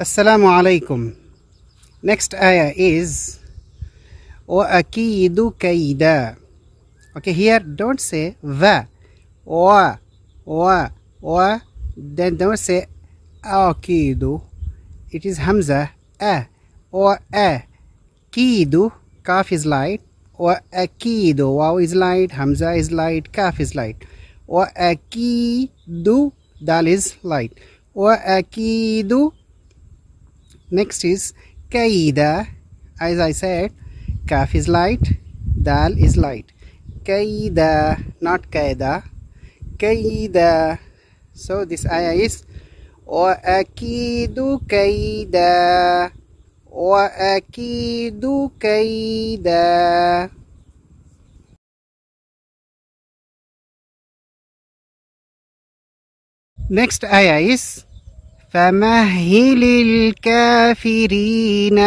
Assalamualaikum. Next ayah is wa aqidu kaida. Okay, here don't say wa, wa, then don't say aqidu. It is hamza, a, or a, kidu, kaf is light, or aqidu, wow is light, hamza is light, kaf is light, or aqidu, dal is light, or aqidu. Next is kaida. As I said, kaf is light, dal is light. Kaida, not kaida. Kaida. So this ayah is wa aqidu kaida. Wa aqidu kaida. Next ayah is فَمَهِّلِ الْكَافِرِينَ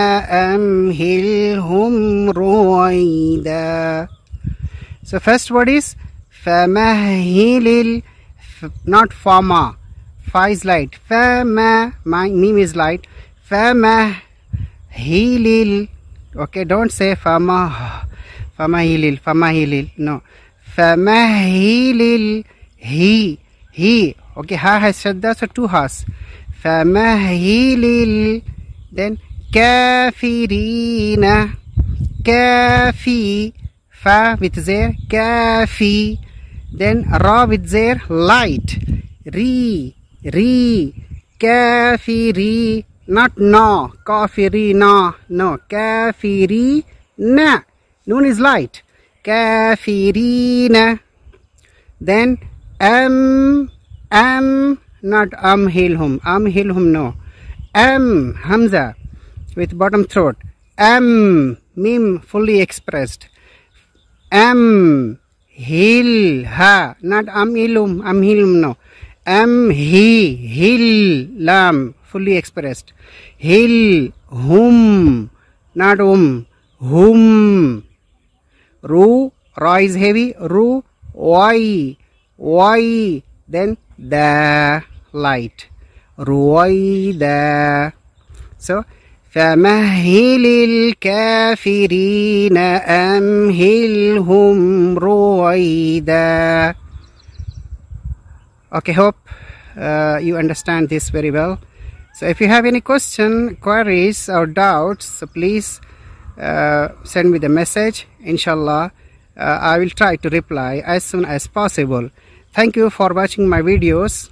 أَمْهِلْهُمْ رُوَيْدًا. So first word is فَمَهِّلِ, not fama, fa is light, fama, my meme is light, فَمَهِّلِ. Okay, don't say fama, famahilil, famahilil, no, famahilil, he, okay, ha has shadda, so two has. فَمَهِّلِ, then كَافِرِينَ, كَافِي, fa with zair, كَافِي, then ra with zair, light, ri, كَافِرِي, not na, kafiri na, no, كَافِرِي na, noon is light, كَافِرِينَ, then am, not amhilhum, no, am hamza with bottom throat, am meme fully expressed, am hil ha, not amhilhum, no, am he, hil lam fully expressed, hil hum, not hum, ru ra is heavy, ru wai, then the light, ruwaidah. So فَمَهِّلِ الْكَافِرِينَ أَمْهِلْهُمْ رُوَيْدًا. Okay, hope you understand this very well. So if you have any question, queries or doubts, so please send me the message. Inshallah, I will try to reply as soon as possible. Thank you for watching my videos.